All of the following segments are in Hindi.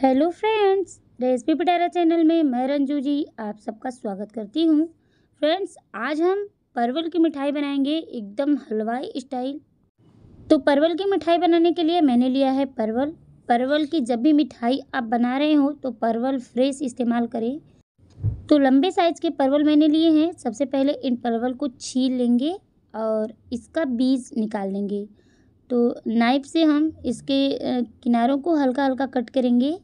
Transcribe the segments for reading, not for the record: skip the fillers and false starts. Hello friends, recipe Pitara channel में मैं रंजू जी आप सबका स्वागत करती हूँ। फ्रेंड्स, आज हम परवल की मिठाई बनाएंगे एकदम हलवाई स्टाइल। तो परवल की मिठाई बनाने के लिए मैंने लिया है परवल। परवल की जब भी मिठाई आप बना रहे हो तो परवल फ्रेश इस्तेमाल करें। तो लंबे साइज़ के परवल मैंने लिए हैं। सबसे पहले इन परवल को छील लेंगे और इसका बीज निकाल लेंगे। तो नाइफ से हम इसके किनारों को हल्का हल्का कट करेंगे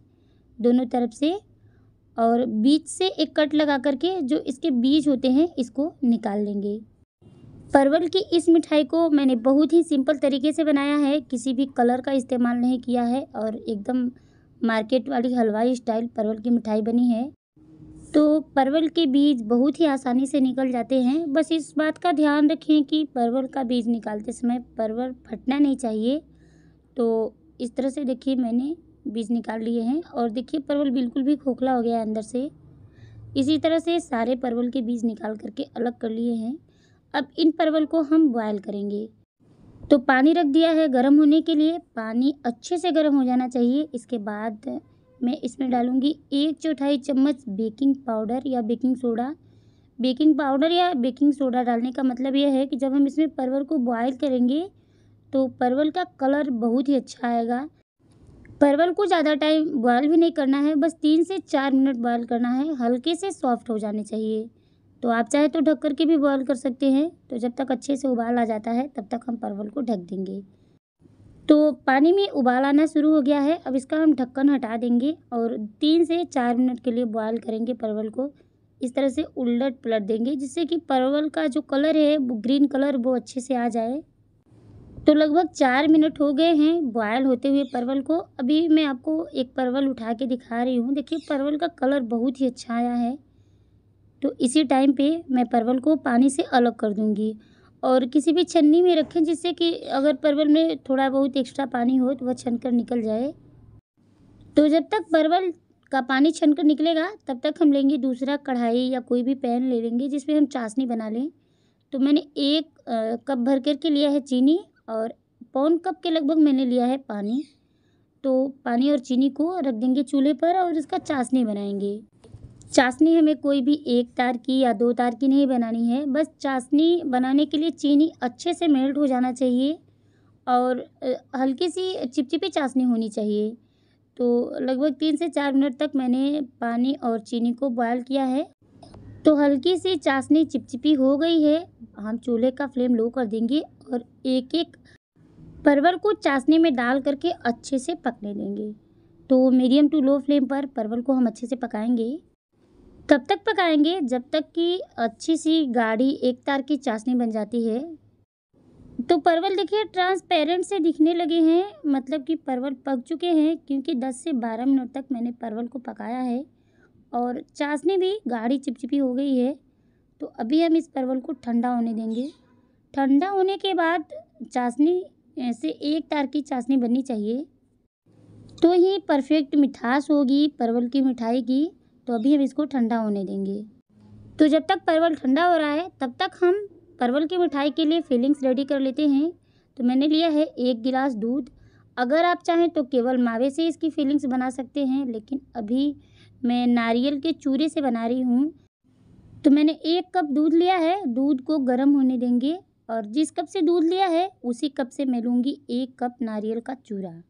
दोनों तरफ से, और बीच से एक कट लगा करके जो इसके बीज होते हैं इसको निकाल लेंगे। परवल की इस मिठाई को मैंने बहुत ही सिंपल तरीके से बनाया है, किसी भी कलर का इस्तेमाल नहीं किया है और एकदम मार्केट वाली हलवाई स्टाइल परवल की मिठाई बनी है। तो परवल के बीज बहुत ही आसानी से निकल जाते हैं। बस इस बात का ध्यान रखें कि परवल का बीज निकालते समय परवल फटना नहीं चाहिए। तो इस तरह से देखिए मैंने बीज निकाल लिए हैं और देखिए परवल बिल्कुल भी खोखला हो गया है अंदर से। इसी तरह से सारे परवल के बीज निकाल करके अलग कर लिए हैं। अब इन परवल को हम बॉयल करेंगे। तो पानी रख दिया है गर्म होने के लिए। पानी अच्छे से गर्म हो जाना चाहिए। इसके बाद मैं इसमें डालूंगी 1/4 चम्मच बेकिंग पाउडर या बेकिंग सोडा। बेकिंग पाउडर या बेकिंग सोडा डालने का मतलब यह है कि जब हम इसमें परवल को बॉयल करेंगे तो परवल का कलर बहुत ही अच्छा आएगा। परवल को ज़्यादा टाइम बॉयल भी नहीं करना है, बस 3 से 4 मिनट बॉयल करना है। हल्के से सॉफ्ट हो जाने चाहिए। तो आप चाहे तो ढक करके भी बॉयल कर सकते हैं। तो जब तक अच्छे से उबाल आ जाता है तब तक हम परवल को ढक देंगे। तो पानी में उबाल आना शुरू हो गया है। अब इसका हम ढक्कन हटा देंगे और 3 से 4 मिनट के लिए बॉयल करेंगे परवल को। इस तरह से उलट पलट देंगे जिससे कि परवल का जो कलर है वो ग्रीन कलर वो अच्छे से आ जाए। तो लगभग 4 मिनट हो गए हैं बॉयल होते हुए परवल को। अभी मैं आपको एक परवल उठा के दिखा रही हूँ। देखिए परवल का कलर बहुत ही अच्छा आया है। तो इसी टाइम पर मैं परवल को पानी से अलग कर दूँगी और किसी भी छन्नी में रखें, जिससे कि अगर परवल में थोड़ा बहुत एक्स्ट्रा पानी हो तो वह छनकर निकल जाए। तो जब तक परवल का पानी छनकर निकलेगा तब तक हम लेंगे दूसरा कढ़ाई या कोई भी पैन ले लेंगे जिसमें हम चाशनी बना लें। तो मैंने 1 कप भर करके लिया है चीनी और 1.5 कप के लगभग मैंने लिया है पानी। तो पानी और चीनी को रख देंगे चूल्हे पर और इसका चाशनी बनाएंगे। चाशनी हमें कोई भी 1 तार की या 2 तार की नहीं बनानी है। बस चाशनी बनाने के लिए चीनी अच्छे से मेल्ट हो जाना चाहिए और हल्की सी चिपचिपी चाशनी होनी चाहिए। तो लगभग 3 से 4 मिनट तक मैंने पानी और चीनी को बॉयल किया है। तो हल्की सी चाशनी चिपचिपी हो गई है। हम चूल्हे का फ्लेम लो कर देंगे और एक एक परवल को चाशनी में डाल करके अच्छे से पकने देंगे। तो मीडियम टू लो फ्लेम पर परवल को हम अच्छे से पकाएंगे। तब तक पकाएंगे जब तक कि अच्छी सी गाढ़ी 1 तार की चाशनी बन जाती है। तो परवल देखिए ट्रांसपेरेंट से दिखने लगे हैं, मतलब कि परवल पक चुके हैं, क्योंकि 10 से 12 मिनट तक मैंने परवल को पकाया है और चाशनी भी गाढ़ी चिपचिपी हो गई है। तो अभी हम इस परवल को ठंडा होने देंगे। ठंडा होने के बाद चाशनी से 1 तार की चाशनी बननी चाहिए, तो ये परफेक्ट मिठास होगी परवल की मिठाई की। तो अभी हम इसको ठंडा होने देंगे। तो जब तक परवल ठंडा हो रहा है तब तक हम परवल की मिठाई के लिए फिलिंग्स रेडी कर लेते हैं। तो मैंने लिया है 1 गिलास दूध। अगर आप चाहें तो केवल मावे से इसकी फिलिंग्स बना सकते हैं, लेकिन अभी मैं नारियल के चूरे से बना रही हूँ। तो मैंने 1 कप दूध लिया है। दूध को गर्म होने देंगे और जिस कप से दूध लिया है उसी कप से मैं लूँगी 1 कप नारियल का चूरा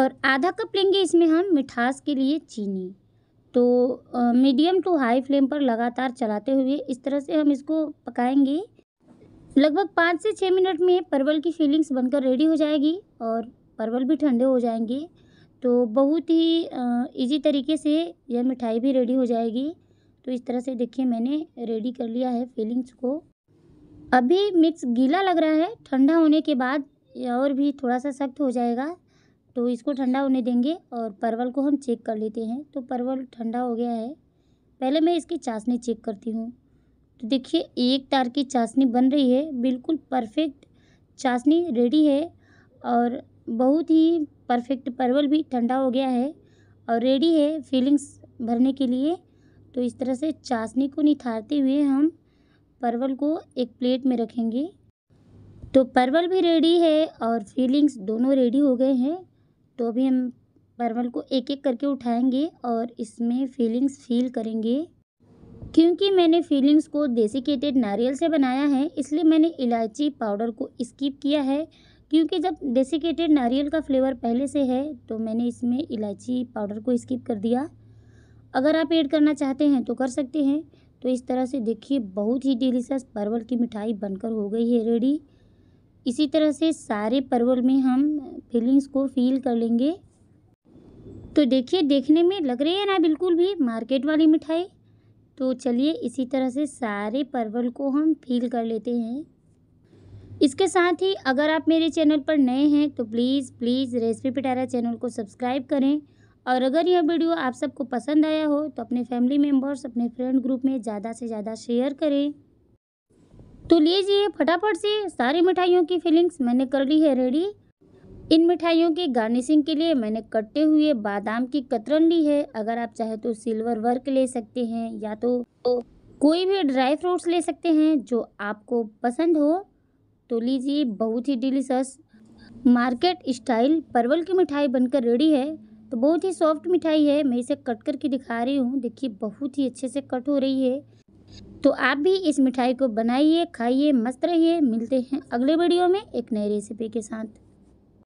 और आधा कप लेंगे इसमें हम मिठास के लिए चीनी। तो मीडियम टू हाई फ्लेम पर लगातार चलाते हुए इस तरह से हम इसको पकाएंगे। लगभग 5 से 6 मिनट में परवल की फिलिंग्स बनकर रेडी हो जाएगी और परवल भी ठंडे हो जाएंगे। तो बहुत ही इजी तरीके से यह मिठाई भी रेडी हो जाएगी। तो इस तरह से देखिए मैंने रेडी कर लिया है फिलिंग्स को। अभी मिक्स गीला लग रहा है, ठंडा होने के बाद और भी थोड़ा सा सख्त हो जाएगा। तो इसको ठंडा होने देंगे और परवल को हम चेक कर लेते हैं। तो परवल ठंडा हो गया है। पहले मैं इसकी चाशनी चेक करती हूँ। तो देखिए 1 तार की चाशनी बन रही है। बिल्कुल परफेक्ट चाशनी रेडी है और बहुत ही परफेक्ट परवल भी ठंडा हो गया है और रेडी है फिलिंग्स भरने के लिए। तो इस तरह से चाशनी को निथारते हुए हम परवल को एक प्लेट में रखेंगे। तो परवल भी रेडी है और फिलिंग्स दोनों रेडी हो गए हैं। तो अभी हम परवल को एक एक करके उठाएंगे और इसमें फीलिंग्स फील करेंगे। क्योंकि मैंने फीलिंग्स को डेसिकेटेड नारियल से बनाया है इसलिए मैंने इलायची पाउडर को स्किप किया है, क्योंकि जब डेसिकेटेड नारियल का फ्लेवर पहले से है तो मैंने इसमें इलायची पाउडर को स्किप कर दिया। अगर आप ऐड करना चाहते हैं तो कर सकते हैं। तो इस तरह से देखिए बहुत ही डिलीशियस परवल की मिठाई बनकर हो गई है रेडी। इसी तरह से सारे परवल में हम फीलिंग्स को फील कर लेंगे। तो देखिए देखने में लग रही है ना बिल्कुल भी मार्केट वाली मिठाई। तो चलिए इसी तरह से सारे परवल को हम फील कर लेते हैं। इसके साथ ही अगर आप मेरे चैनल पर नए हैं तो प्लीज़ रेसिपी पिटारा चैनल को सब्सक्राइब करें। और अगर यह वीडियो आप सबको पसंद आया हो तो अपने फैमिली मेम्बर्स अपने फ्रेंड ग्रुप में ज़्यादा से ज़्यादा शेयर करें। तो लीजिए फटाफट से सारी मिठाइयों की फीलिंग्स मैंने कर ली है रेडी। इन मिठाइयों की गार्निशिंग के लिए मैंने कटे हुए बादाम की कतरन ली है। अगर आप चाहे तो सिल्वर वर्क ले सकते हैं या तो कोई भी ड्राई फ्रूट्स ले सकते हैं जो आपको पसंद हो। तो लीजिए बहुत ही डिलीशियस मार्केट स्टाइल परवल की मिठाई बनकर रेडी है। तो बहुत ही सॉफ्ट मिठाई है, मैं इसे कट करके दिखा रही हूँ। देखिए बहुत ही अच्छे से कट हो रही है। तो आप भी इस मिठाई को बनाइए, खाइए, मस्त रहिए। मिलते हैं अगले वीडियो में एक नई रेसिपी के साथ।